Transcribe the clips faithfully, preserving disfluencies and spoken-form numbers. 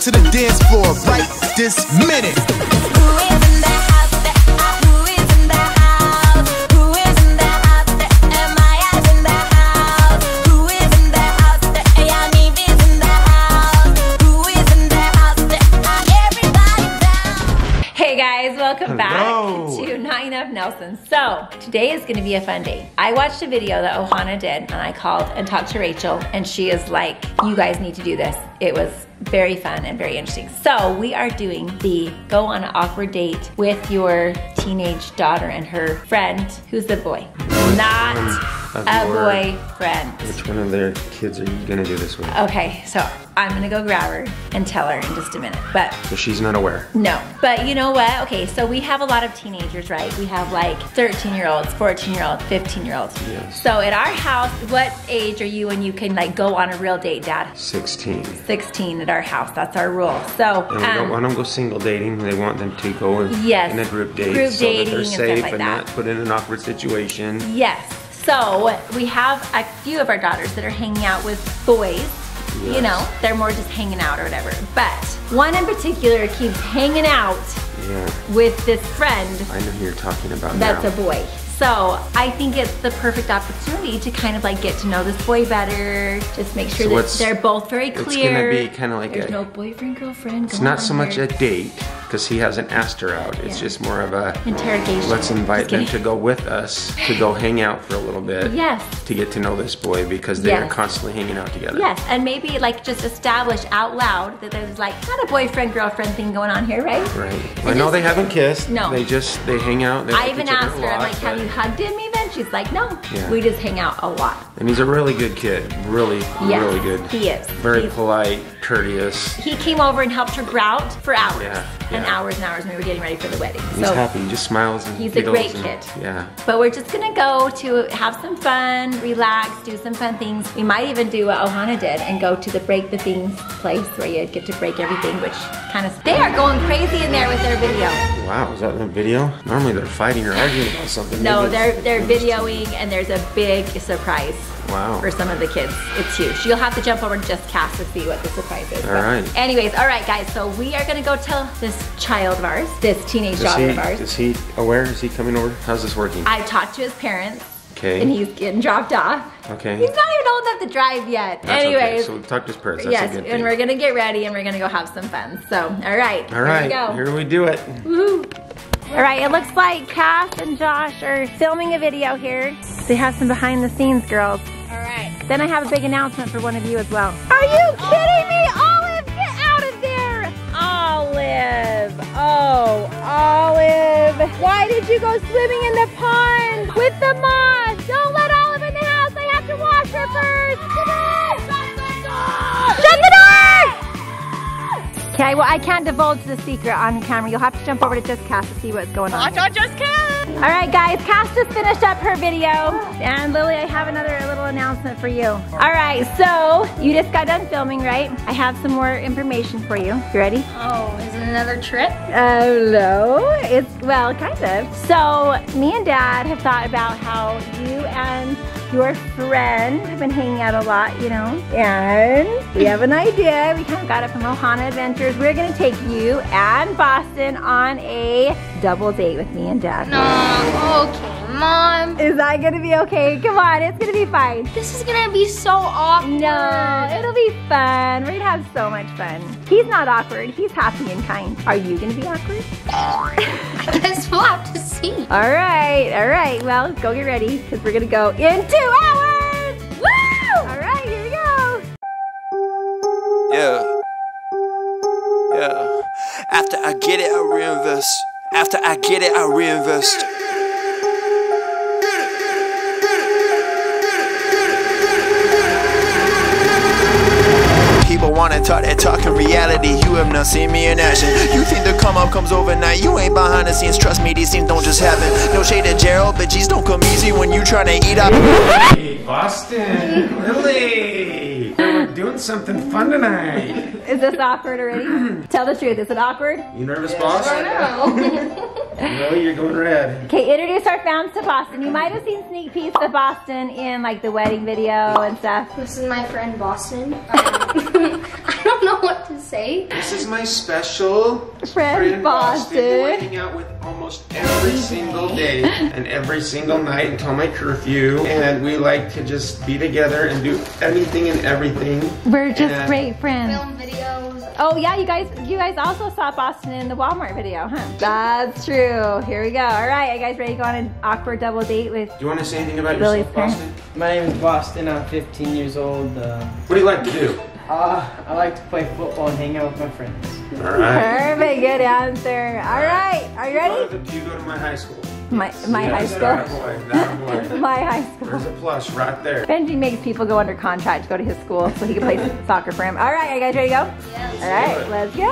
to the dance floor right this minute. Nelson. So today is gonna be a fun day. I watched a video that Ohana did and I called and talked to Rachel and she is like, you guys need to do this. It was very fun and very interesting. So we are doing the go on an awkward date with your teenage daughter and her friend, who's the boy. Not a boyfriend. Which one of their kids are you gonna do this with? Okay, so I'm gonna go grab her and tell her in just a minute, but. So she's not aware? No, but you know what? Okay, so we have a lot of teenagers, right? We have like thirteen year olds, fourteen year olds, fifteen year olds. Yes. So at our house, what age are you when you can like go on a real date, Dad? sixteen. sixteen at our house, that's our rule. So. And we um, don't want them to go single dating, they want them to go in, yes, in a group date. Group so dating that they're safe and, like and that. Not put in an awkward situation. Yes. So we have a few of our daughters that are hanging out with boys, yes, you know, they're more just hanging out or whatever. But one in particular keeps hanging out, yeah, with this friend. I know who you're talking about. That's now. A boy. So I think it's the perfect opportunity to kind of like get to know this boy better, just make sure so that they're both very clear. It's gonna be kind of like there's a, no boyfriend, girlfriend. It's not so much here. A date, because he hasn't asked her out. It's, yeah, just more of a interrogation. Let's invite them to go with us, to go hang out for a little bit. Yes. To get to know this boy, because they, yes, are constantly hanging out together. Yes, and maybe like just establish out loud that there's like not a boyfriend, girlfriend thing going on here, right? Right. Well, I know they haven't kissed. No. They just, they hang out. They I even asked her, I'm like, have you hugged him even? She's like, no, yeah, we just hang out a lot. And he's a really good kid, really, yes, really good. He is. Very He's, polite, courteous. He came over and helped her grout for hours, yeah, yeah, and hours and hours when we were getting ready for the wedding. He's so happy, he just smiles and he's a great and, kid. Yeah. But we're just gonna go to have some fun, relax, do some fun things. We might even do what Ohana did and go to the break the things place where you get to break everything, which kind of, they are going crazy in there with their video. Wow, is that in the video? Normally they're fighting or arguing about something. No, Maybe they're they're videoing and there's a big surprise. Wow. For some of the kids, it's huge. You'll have to jump over to Just Cass to see what the surprise is. All but right. Anyways, all right, guys. So we are gonna go tell this child of ours, this teenage daughter of ours. Is he aware? Is he coming over? How's this working? I talked to his parents. Okay. And he's getting dropped off. Okay. He's not even old enough to drive yet. That's anyways. Okay. So we've talked to his parents. That's yes, a good thing. And we're gonna get ready and we're gonna go have some fun. So, all right. All right. Here we go. Here we do it. Woohoo. All right, it looks like Kass and Josh are filming a video here. They have some behind the scenes, girls. All right. Then I have a big announcement for one of you as well. Are you kidding me? Olive, get out of there! Olive, oh, Olive. Why did you go swimming in the pond with the moss? Don't let Olive in the house, I have to wash her first. Shut the door! Shut the door! Okay, well I can't divulge the secret on camera. You'll have to jump over to Just Cass to see what's going on. Watch on Just Cass! All right guys, Cass just finished up her video. And LiLee, I have another little announcement for you. All right, so you just got done filming, right? I have some more information for you. You ready? Oh, is it another trip? Oh, uh, no, it's, well, kind of. So me and Dad have thought about how you and your friend have been hanging out a lot, you know, and we have an idea. We kind of got it from Ohana Adventures. We're gonna take you and Boston on a double date with me and Dad. No, okay, Mom. Is that gonna be okay? Come on, it's gonna be fine. This is gonna be so awkward. No, it'll be fun. We're gonna have so much fun. He's not awkward, he's happy and kind. Are you gonna be awkward? I guess we'll have to see. All right, all right, well, go get ready, because we're gonna go into Two hours! Woo! All right, here we go. Yeah. Yeah. After I get it, I reinvest. After I get it, I reinvest. People wanna talk that talk in reality. You have not seen me in action. You think the come up comes overnight. You ain't behind the scenes. Trust me, these things don't just happen. No shade to Gerald, but geez, don't come easy when you tryna eat up. Hey, Boston, LiLee, we're doing something fun tonight. Is this awkward already? Tell the truth, is it awkward? You nervous, yeah, boss? I know. No, you're going red. Okay, introduce our fans to Boston. You might have seen sneak peeks of Boston in like the wedding video and stuff. This is my friend Boston. Um, I don't know know what to say. This is my special friend, friend Boston, who I hang out with almost every single day and every single night until my curfew. And we like to just be together and do anything and everything. We're just and great friends. Film videos. Oh yeah, you guys, you guys also saw Boston in the Walmart video, huh? That's true. Here we go. All right, you guys ready to go on an awkward double date with? Do you want to say anything about Billy's yourself, Boston? Parents? My name is Boston. I'm fifteen years old. Uh, what do you like to do? Uh, I like to play football and hang out with my friends. All right. Perfect, good answer. All, All right. right, are you ready? Do you, do you go to my high school? My, my yes, high school? That boy, that boy. My high school. There's a plus right there. Benji makes people go under contract to go to his school so he can play soccer for him. All right, are you guys ready to go? Yes. All right, let's go.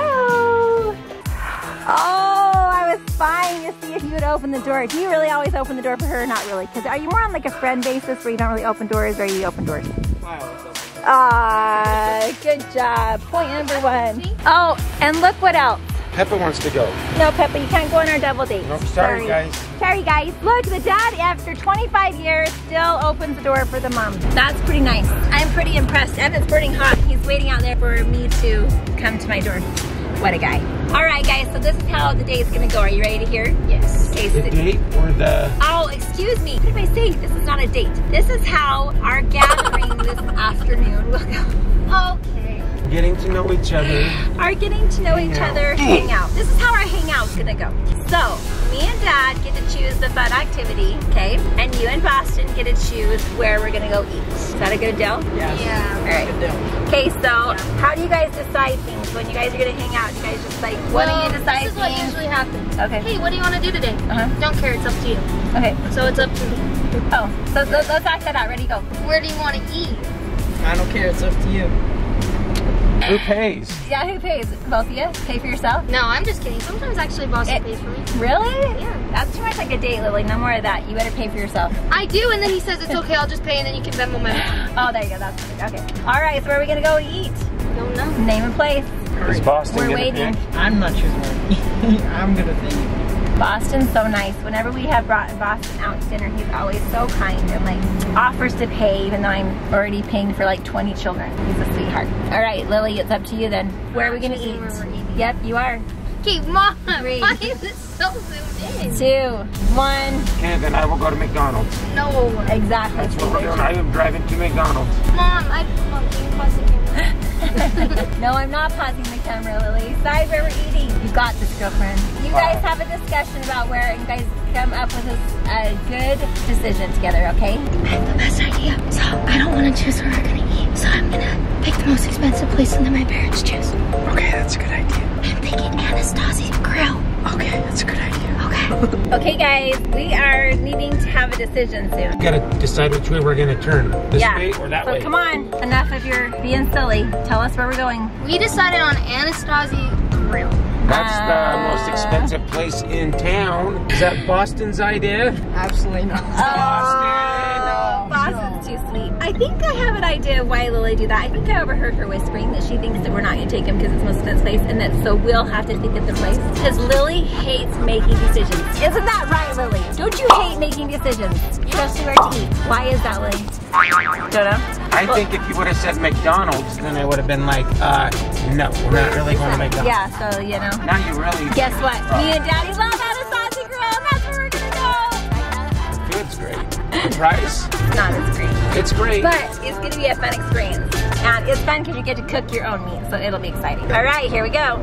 Oh, I was spying to see if you would open the door. Do you really always open the door for her or not really? Because are you more on like a friend basis where you don't really open doors or you open doors? I always open. Ah, good job. Point number one. Oh, and look what else. Peppa wants to go. No, Peppa, you can't go on our double date. Nope, sorry, sorry, guys. Sorry, guys. Look, the dad, after twenty-five years, still opens the door for the mom. That's pretty nice. I'm pretty impressed. And it's burning hot. He's waiting out there for me to come to my door. What a guy. All right, guys, so this is how the date's gonna go. Are you ready to hear? Yes. Okay, so the date or the... Oh, excuse me. What did I say? This is not a date. This is how our gathering this afternoon will go. Okay. Getting to know each other. Our getting to know hang each out. other hangout. This is how our hangout's gonna go. So, me and Dad get to choose the fun activity, okay? And you and Boston get to choose where we're gonna go eat. Is that a good deal? Yes. Yeah. All right. Good deal. Okay, so yeah. How do you guys decide things when you guys are gonna hang out? Do you guys just like, what well, do you decide? This is what things? usually happens. Okay. Hey, what do you want to do today? Uh huh. Don't care. It's up to you. Okay. So it's up to me. Oh, so, so let's act that out. Ready? Go. Where do you want to eat? I don't care. It's up to you. Who pays? Yeah, who pays? Both of you? Pay for yourself? No, I'm just kidding. Sometimes actually Boston it, pays for me. Really? Yeah. That's too much like a date, LiLee. No more of that. You better pay for yourself. I do, and then he says, it's okay, I'll just pay, and then you can Venmo my money. Oh, there you go. That's perfect. Okay. All right, so where are we going to go eat? Don't know. Name and place. Is Boston We're waiting. Pick? I'm not sure. I'm going to think. Boston's so nice. Whenever we have brought Boston out to dinner, he's always so kind and like offers to pay even though I'm already paying for like twenty children. He's a sweetheart. All right, LiLee, it's up to you then. Where are we gonna eat? We're eating. Yep, you are. Okay, Mom, Three. why is this so zoomed in? Two, one. Okay, then I will go to McDonald's. No. Exactly. That's what we're doing. I am driving to McDonald's. Mom, I'm pausing the camera. No, I'm not pausing the camera, LiLee. Decide where we're eating. You got this, girlfriend. You guys have a discussion about where you guys come up with a, a good decision together, okay? I have the best idea. So I don't want to choose where we're going to eat. So I'm going to pick the most expensive place and then my parents choose. Okay, that's a good idea. I'm thinking Anastasia's Grill. Okay, that's a good idea. Okay. Okay, guys, we are needing to have a decision soon. We gotta decide which way we're gonna turn. This yeah. way or that so way. Come on, enough of your being silly. Tell us where we're going. We decided on Anastasia's Grill. That's uh, the most expensive place in town. Is that Boston's idea? Absolutely not. Uh, Boston! No. Boston's too sweet. I think I have an idea why LiLee do that. I think I overheard her whispering that she thinks that we're not going to take him because it's most expensive place and that so we'll have to think of the place. Because LiLee hates making decisions. Isn't that right, LiLee? Don't you hate making decisions? Especially where to eat. Why is that, LiLee? Don't know. I well, think if you would have said McDonald's, then I would have been like, uh, no, we're not really going to McDonald's. Yeah, so, you know. Now you really... Guess what? Uh, Me and Daddy love How to Sausage Grove. That's where we're going to go. Food's great. The price? It's not as great. It's great. But it's going to be a fun experience. And it's fun because you get to cook your own meat, so it'll be exciting. All right, here we go.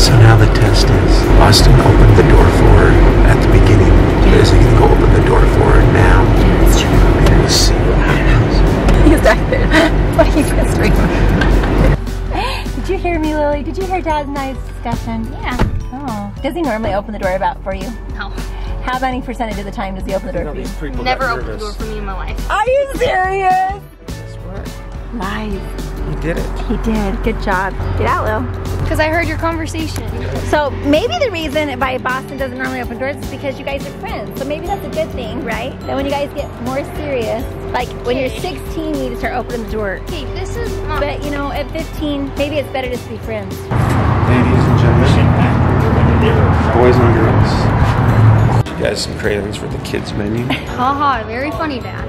So now the test is, Boston opened the door for her at the beginning. Yeah. Is he going to go open the door for her now? Yeah, that's true. And we'll see what happens. He's back there. What are you whispering? Did you hear me, LiLee? Did you hear Dad and I's discussion? Yeah. Oh. Does he normally open the door about for you? No. How many percentage of the time does he open the door for you? People never opened the door for me in my life. Are you serious? That's right. Lies. He did it. He did. Good job. Get out, Lil. Because I heard your conversation. So maybe the reason why Boston doesn't normally open doors is because you guys are friends. So maybe that's a good thing, right? Then when you guys get more serious, like when you're sixteen, you need to start opening the door. Okay, this is mom. But you know, at fifteen, maybe it's better just to be friends. Ladies and gentlemen, boys and girls. you guys some cravings for the kids menu. Haha, very funny, Dad.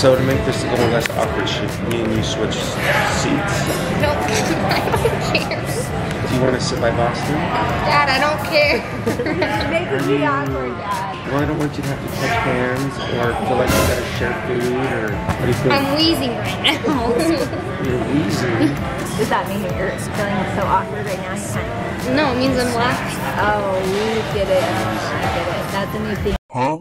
So to make this a little less awkward, should me and you switch seats? No, I don't care. Do you want to sit by Boston? Dad, I don't care. Make me awkward, Dad. Well, I don't want you to have to touch hands or feel like you gotta share food or what do you feel? I'm wheezing right now. You're wheezing? Does that mean that you're feeling so awkward right now? No, it means I'm laughing. Oh, we get it. Oh, I get it. That's a new thing. Huh?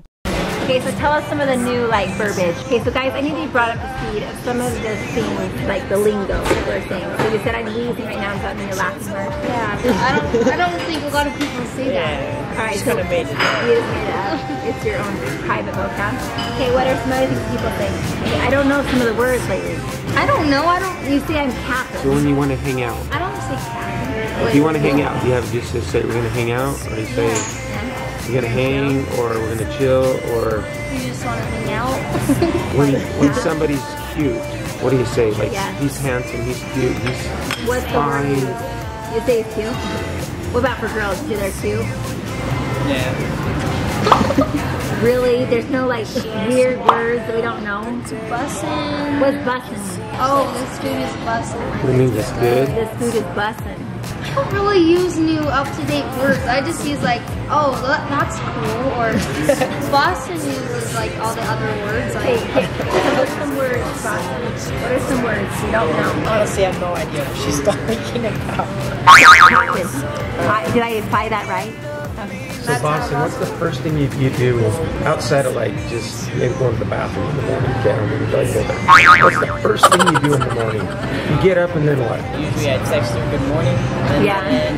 Okay, so tell us some of the new, like, verbiage. Okay, so guys, I need to be brought up to speed of some of the things, like the lingo people are saying. So you said I'm wheezing right now, so I'm in your laughing. Yeah, I don't, I don't think a lot of people say that. Yeah, all right, so kind of made it up. You just made it up. It's your own private vocab. Okay, what are some other things people say? Okay, I don't know some of the words lately. I don't know. I don't. You say I'm Catholic. So when you want to hang out? I don't say Catholic. Like, if you want to hang out, do you have just to say we're gonna hang out, or you say? Yeah. We're gonna hang, or we're gonna chill, or you just wanna hang out. when when somebody's cute, what do you say? Like yeah. he's handsome, he's cute, he's What's fine. The word? You say he's cute. What about for girls? Do they're cute? Yeah. Really? There's no like weird words that we don't know. Bussin'. What's bussin'? Oh, this food is bussin'. What do you mean this food? This food is bussin'. I don't really use new up-to-date words. I just use like, oh, that's cool, or Boston uses like all the other words. Like, what are some words, Boston? What are some words you don't know? Honestly, I have no idea. She's not making it up. Did I buy that right? Okay. So that's Boston, what's the first thing you, you do outside of like just maybe going to the bathroom in the morning? You can't remember, like, what's the first thing you do in the morning? You get up and then what? Usually I text her good morning. And yeah. Then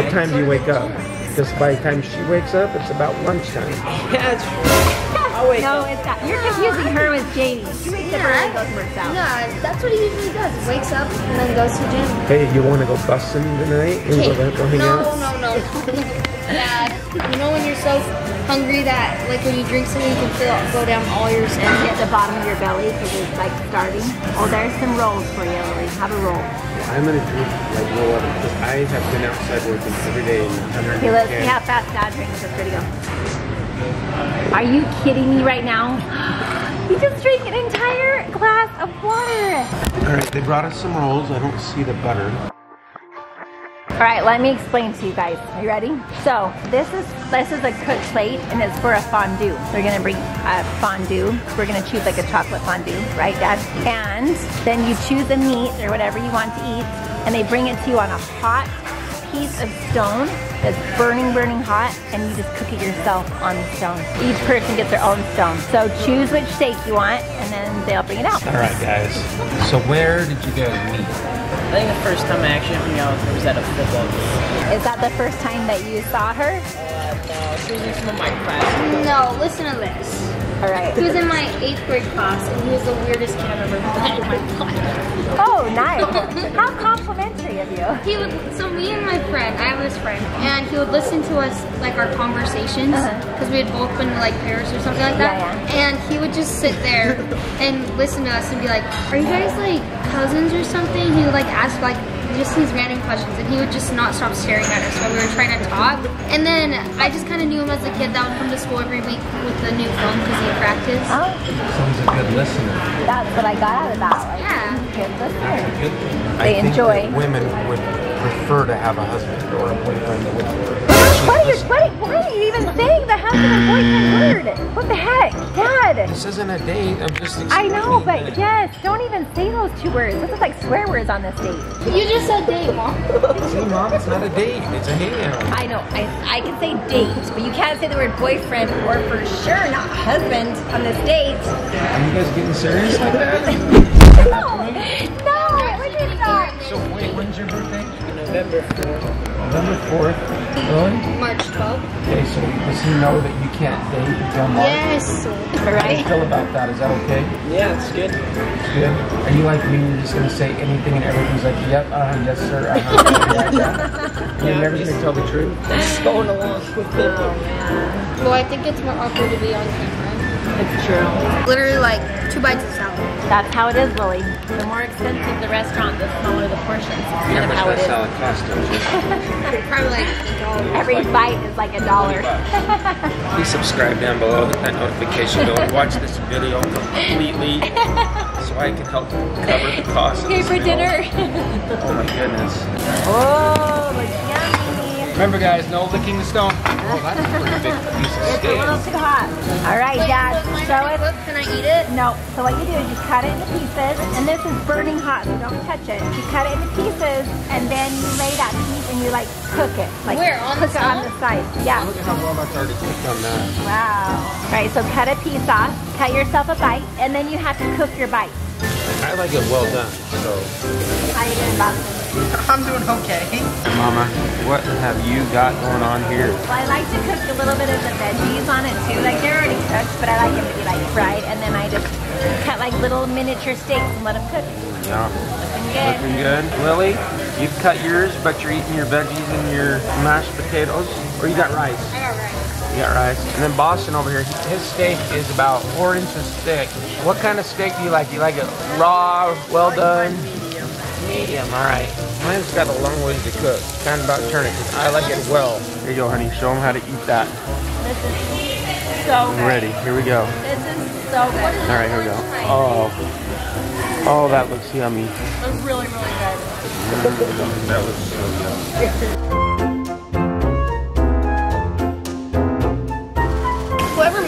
what time do you wake up? Because by the time she wakes up, it's about lunchtime. Yeah, it's true. I'll wake no, up. It's not. You're confusing her with Jamie. She wakes up early and goes and works out. No, that's what he usually does. He wakes up and then goes to the gym. Hey, you want to go busting tonight? And go, go hang no, out? no, no, no. Dad, you know when you're so hungry that, like, when you drink something, you can feel go down all your skin at the bottom of your belly because it's like starving. Oh, there's some rolls for you, LiLee. Have a roll. Yeah, I'm gonna drink like roll up because I have been outside working every day. Okay, let's see how fast Dad drinks. Let's go. Are you kidding me right now? He just drank an entire glass of water. All right, they brought us some rolls. I don't see the butter. All right, let me explain to you guys. Are you ready? So this is this is a cooked plate, and it's for a fondue. They're gonna bring a fondue. We're gonna choose like a chocolate fondue, right, Dad? And then you choose a meat or whatever you want to eat, and they bring it to you on a hot piece of stone that's burning, burning hot, and you just cook it yourself on the stone. Each person gets their own stone. So choose which steak you want, and then they'll bring it out. All right, guys. So where did you guys meet? I think the first time I actually hung out with her was at a football game. Is that the first time that you saw her? Uh, no, she was in some of my classes. No, listen to this. All right. He was in my eighth grade class, and he was the weirdest kid I've ever met in my life. Oh, nice. How complimentary of you. He would, so me and my friend, I have this friend, and he would listen to us, like, our conversations, because uh-huh. we had both been to, like, Paris or something like that, yeah, yeah. and he would just sit there and listen to us and be like, are you guys, like, cousins or something? He would like ask like just these random questions, and he would just not stop staring at us while we were trying to talk. And then I just kind of knew him as a kid that would come to school every week with the new film because he practiced. Oh, sounds a good listener. That's what I got out of that. Like, yeah, good listener. That's a good thing. They I enjoy. Think that women would prefer to have a husband or a boyfriend that would. What are you? Wait, why are you even saying the husband and boyfriend word? What the heck, Dad? This isn't a date. I'm just. I know, but that. Yes, don't even say those two words. This is like swear words on this date. You just. It's a date, Mom. See, Mom, it's not a date. It's a hangout. I know. I I can say date, but you can't say the word boyfriend or for sure not husband on this date. Are you guys getting serious like that? No, no, we're just not. So wait, when's your birthday? November fourth. November fourth. Really? March twelfth. Okay, so does he know that you can't date until March? Yes. All right. How do you feel about that? Is that okay? Yeah, it's good. It's good. Are you like me? You're just gonna say anything and everything's like, yep, uh huh, yes sir, uh huh. Like that. You're never gonna tell the truth. Just going along with people. Oh, man. Well, I think it's more awkward to be on camera. It's true. Literally like two bites of salad. That's how it is, Lily. The more expensive the restaurant, the smaller the portions. It's kind of how it is. Salad cost, probably like a dollar. Every like bite is like a dollar. Please subscribe down below, hit that notification bell, and watch this video completely so I can help cover the cost of this meal. Pay for dinner. Oh my goodness. Oh, but yummy. Remember guys, no licking the stone. Oh, that's a pretty big piece of steak. It's a little too hot. All right, Dad, show it. Can I eat it? No, so what you do is you cut it into pieces, and this is burning hot, so don't touch it. You cut it into pieces, and then you lay that piece and you like cook it. Like, where, on cook the it on the side? Yeah. Look at how well that's already cooked on that. Wow. All right, so cut a piece off, cut yourself a bite, and then you have to cook your bite. I like it well done, so. How you doing, Bob? I'm doing okay. Mama, what have you got going on here? Well, I like to cook a little bit of the veggies on it too. Like, they're already cooked, but I like them to be like fried, and then I just cut like little miniature steaks and let them cook. Yeah. Looking good. Looking good. Lily, you've cut yours, but you're eating your veggies and your mashed potatoes, or you got rice? I got rice. You got rice. And then Boston over here, his steak is about four inches thick. What kind of steak do you like? Do you like it raw, well done? Medium. Medium, all right. Mine's got a long ways to cook. Kind of about turning, because I like it well. Here you go, honey. Show them how to eat that. This is so good. Ready, here we go. This is so good. All right, here we go. Oh, oh, that looks yummy. It was really, really good. That was so yummy.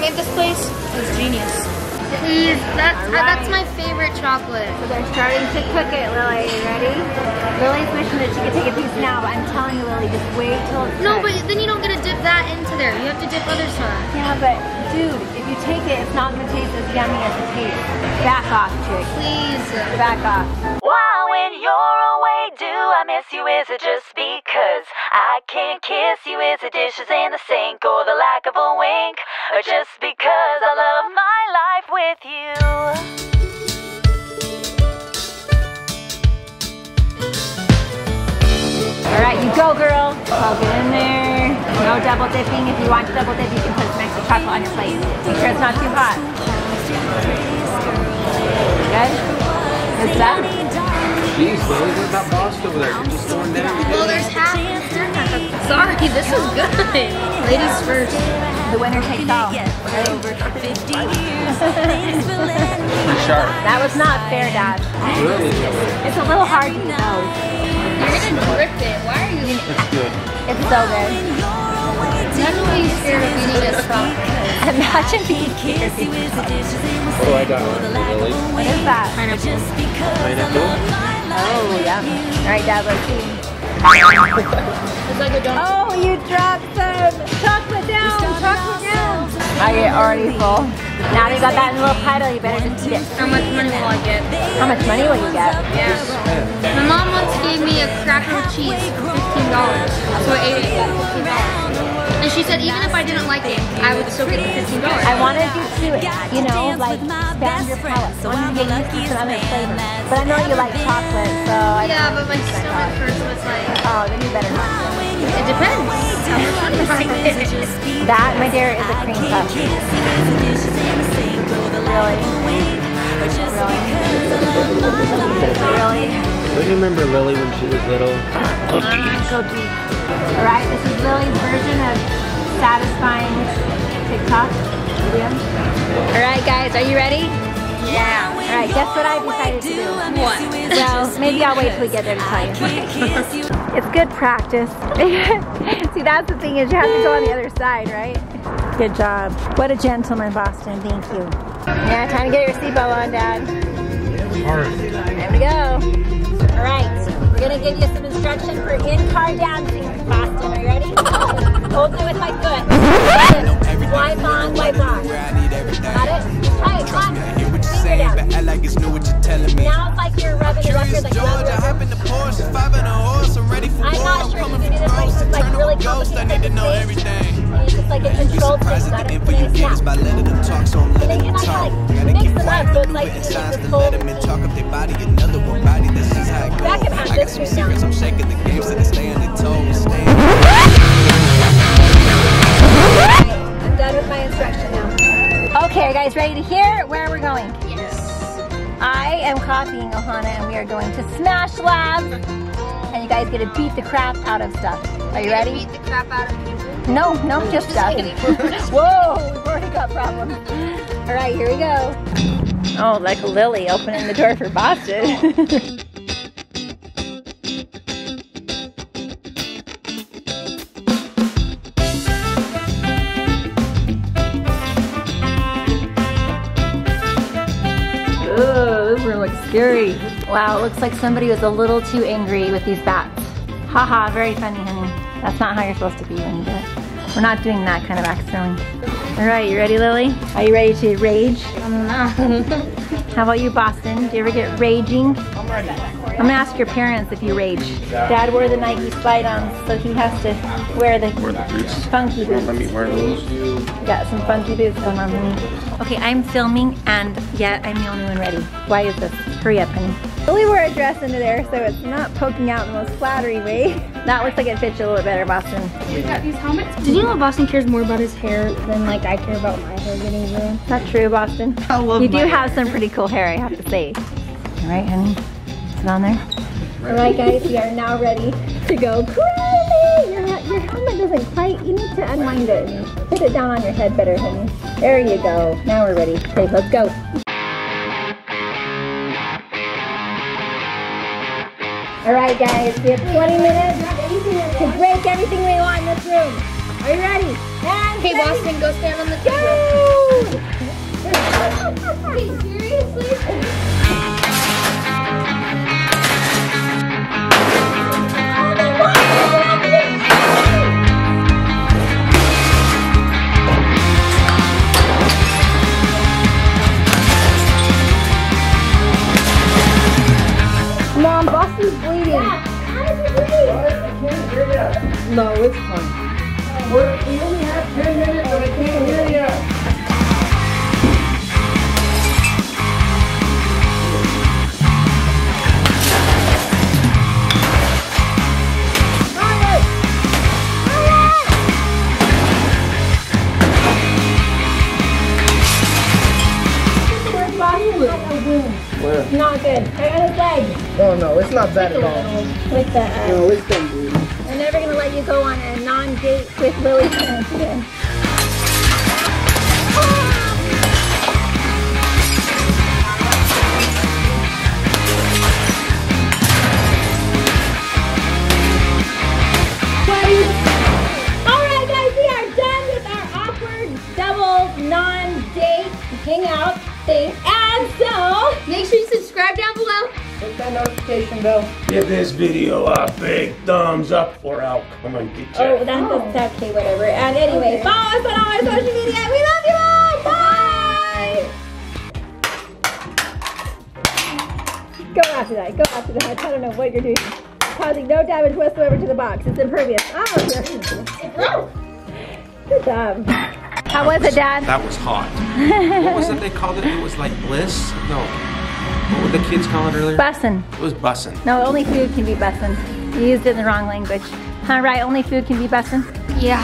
Made this place is genius. Please, that's, right. uh, that's my favorite chocolate. So they're starting to cook it, Lily. You ready? Lily's wishing that she could take a piece now, but I'm telling you, Lily, just wait till it's No, cooked. But then you don't get to dip that into there. You have to dip other stuff. Yeah, but dude, if you take it, it's not going to taste as yummy as it tastes. Back off, chick. Please. Back off. Wow, when you're away, do I miss you? Is it just because I can't kiss you? Is it dishes in the sink or the lack of a wink? Or just because I love my life with you. All right, you go, girl. Plug it in there. No double dipping. If you want to double dip, you can put some extra chocolate on your plate. Make sure it's not too hot. Good? Good stuff. Jeez, Lily, there's that boss over there. You're just going there. Well, there's half. Sorry, this is good. Ladies first. The winner takes all. Over fifty years. That was not fair, Dad. Really? It's a little hard to know. You're gonna drip it. Why are you? It's good. It's so good. Definitely scared of eating this chocolate. Imagine being scared of eating chocolate. What do I got on it, Lily? What is that? Pineapple. Pineapple? Oh, yeah. All right, Dad, let's see. It's like a donut. Oh, you dropped some chocolate down, chocolate down. I get already full. Now that you got that in a little pile, you better just eat it. How much money will I get? How much money will you get? Yeah. My mom once gave me a cracker with cheese for fifteen dollars. So I ate it for fifteen dollars. And she said, even if I didn't like it, I would still get it for fifteen dollars. I wanted you to, you know, like, expand your palate. So I'm going to get used to some other flavors. But I know you like chocolate, so I Yeah, but my stomach hurts, so it's like... Oh, then you better not. It depends. How much money I get. That, my dear, is a cream puff. Really? Really? Really? Don't you remember Lily when she was little? Cookies. Cookies. All right, this is Lily's version of satisfying TikTok video. All right, guys, are you ready? Yeah. All right, guess what I decided to do? What? Well, maybe I'll wait till we get there to tell you. It's good practice. See, that's the thing is you have to go on the other side, right? Good job. What a gentleman, Boston. Thank you. Yeah, time to get your seatbelt on, Dad. Hard. Time to go. All right, we're gonna give you some instruction for in-car dancing, Boston. Are you ready? Hold me with my foot. Wipe on, wipe on. Got it? Hey, clap. Finger down. Now it's like you're rubbing your record like rubber. I'm not sure if you can do this, like, it's like really complicated. It's just like a controlled thing, not a clean snap. And then you gotta like mix them up, so it's like you can just hold it. Back and I got some secrets, I'm shaking the game so they stay on their toes. I'm done with my instruction now. Okay, are you guys ready copying Ohana and we are going to Smash Lab. And you guys get to beat the crap out of stuff. Are you ready? Beat the crap out of people? No, no, just, just stuff. Whoa, we've already got problems. All right, here we go. Oh, like LiLee opening the door for boxes. Scary. Wow, it looks like somebody was a little too angry with these bats. Haha, ha, very funny, honey. That's not how you're supposed to be when you do it. We're not doing that kind of accidentally. Alright, you ready, LiLee? Are you ready to rage? I'm not. How about you, Boston? Do you ever get raging? I'm ready. I'm gonna ask your parents if you rage. Dad wore the Nike slide-ons, so he has to wear the, wear the boots. funky boots. Let me wear those. You got some funky boots going on, honey. Okay, I'm filming, and yet I'm the only one ready. Why is this? Hurry up, honey. LiLee wore a dress under there, so it's not poking out in the most flattering way. That looks like it fits you a little bit better, Boston. We got these helmets. Did you know Boston cares more about his hair than like I care about my hair getting ruined? Is that true, Boston? I love you do hair. have some pretty cool hair, I have to say. All right, honey, is it on there? All right, guys, we are now ready to go crazy. Your, your helmet doesn't quite, you need to unwind it. Put it down on your head better, honey. There you go, now we're ready. Okay, let's go. All right, guys, we have twenty minutes to break everything we want in this room. Are you ready? And okay, ready. Boston, go stand on the table. Are you seriously? Mom, Boston's bleeding. Yeah, how does it bleed? I can't hear you. No, it's fine. We only have ten minutes and I can't hear you. Where's Boston? Where? Where? Not good. I got his leg. Oh no, it's not bad at all. Like that. No, it's been good. We're never gonna let you go on a non-date with LiLee. Alright guys, we are done with our awkward double non-date hangout thing. And so, make sure you subscribe down below. Hit that notification bell. Give this video a big thumbs up or I'll come and get you. Oh, that's oh. That's okay, whatever. And anyway, okay. Follow us on all our social media. We love you all. Bye. Go after that. Go after that. I don't know what you're doing. Causing no damage whatsoever to the box. It's impervious. Oh, it broke. Good job. How was, was it, Dad? That was hot. What was it they called it? It was like bliss? No. What were the kids calling it earlier? Bussin'. It was bussin'. No, only food can be bussin'. You used it in the wrong language. Huh, right? Only food can be bussin'? Yeah.